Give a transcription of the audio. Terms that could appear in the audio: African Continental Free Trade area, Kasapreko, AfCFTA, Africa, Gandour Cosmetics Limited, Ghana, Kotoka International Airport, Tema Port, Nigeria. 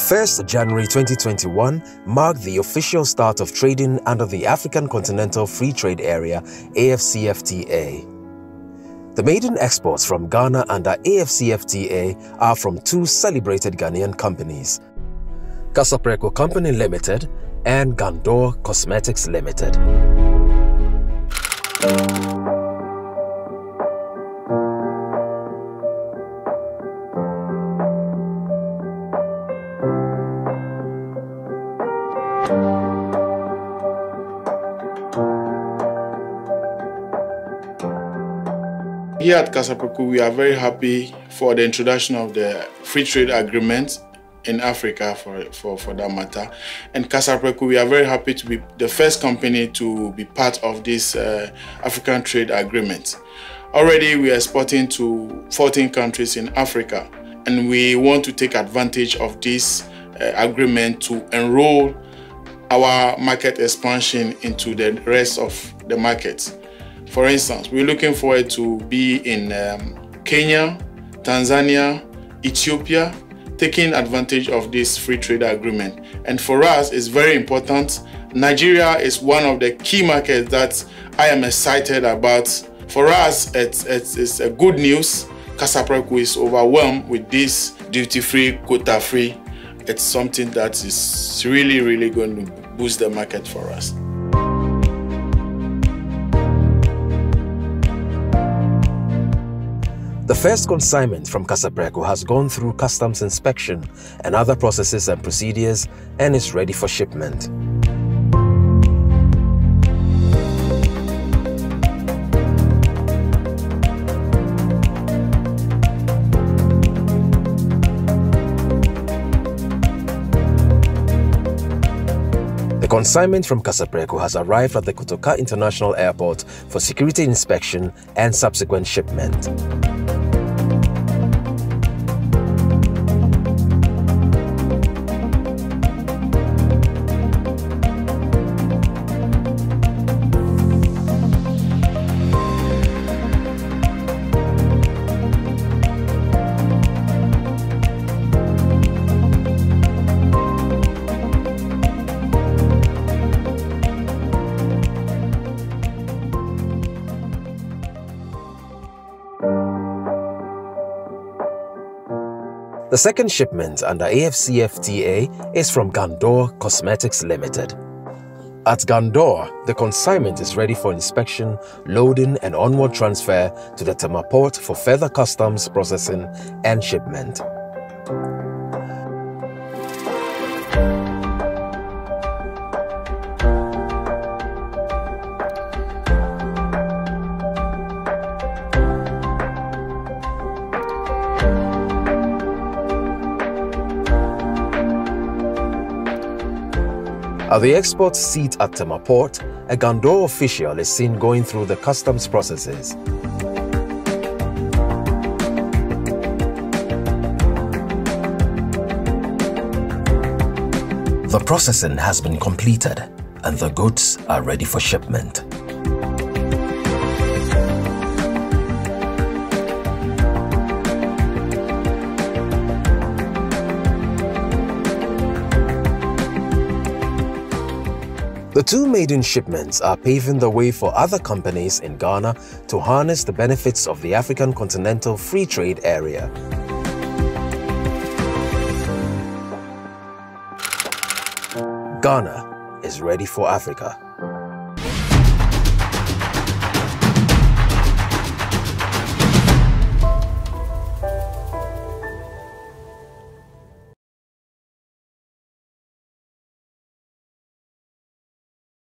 1st January 2021 marked the official start of trading under the African Continental Free Trade Area (AfCFTA). The maiden exports from Ghana under AfCFTA are from two celebrated Ghanaian companies, Kasapreko Company Limited and Gandour Cosmetics Limited. Here at Kasapreko, we are very happy for the introduction of the free trade agreement in Africa, for that matter. And Kasapreko, we are very happy to be the first company to be part of this African trade agreement. Already, we are exporting to 14 countries in Africa, and we want to take advantage of this agreement to enroll our market expansion into the rest of the markets. For instance, we're looking forward to be in Kenya, Tanzania, Ethiopia, taking advantage of this free trade agreement. And for us, it's very important. Nigeria is one of the key markets that I am excited about. For us, it's a good news. Kasapreko is overwhelmed with this duty-free, quota-free. It's something that is really, really going to boost the market for us. The first consignment from Kasapreko has gone through customs inspection and other processes and procedures and is ready for shipment. The consignment from Kasapreko has arrived at the Kotoka International Airport for security inspection and subsequent shipment. The second shipment under AfCFTA is from Gandour Cosmetics Limited. At Gandour, the consignment is ready for inspection, loading and onward transfer to the Tema Port for further customs processing and shipment. At the export seat at Tema Port, a Gandour official is seen going through the customs processes. The processing has been completed and the goods are ready for shipment. The two maiden shipments are paving the way for other companies in Ghana to harness the benefits of the African Continental Free Trade Area. Ghana is ready for Africa.